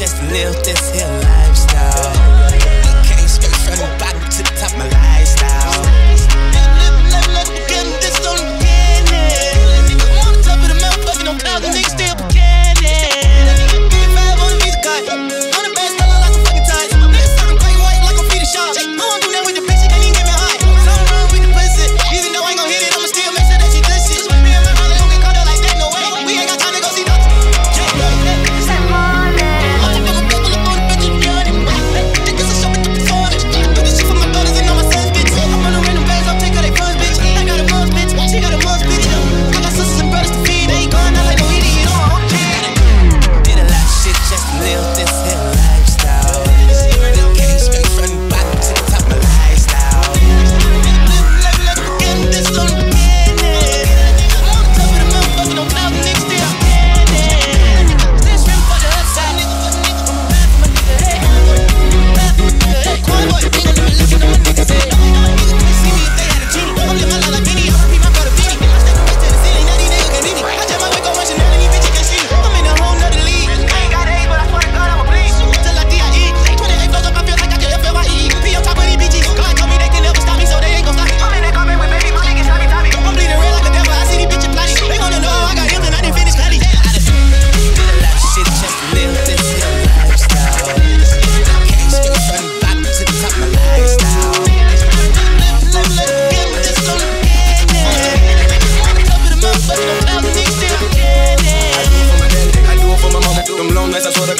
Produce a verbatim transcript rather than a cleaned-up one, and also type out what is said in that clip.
chance to live this here lifestyle. I came straight from the bottom to the top of my lifestyle. Getting this on the cannon. On the top of the mountain, fucking on clouds, and niggas still cannon. Five on the music card, on the bass, smelling like a fucking tie. Niggas starting playing white like I'm feeding sharks. I don't do that with the bitch, she can't even get me hot. Something wrong with the pussy, even though I ain't gon' hit it, I'ma still make sure that she does shit. Me and my brother don't get caught up like that, no way. We ain't got time to go see doctors. I swear to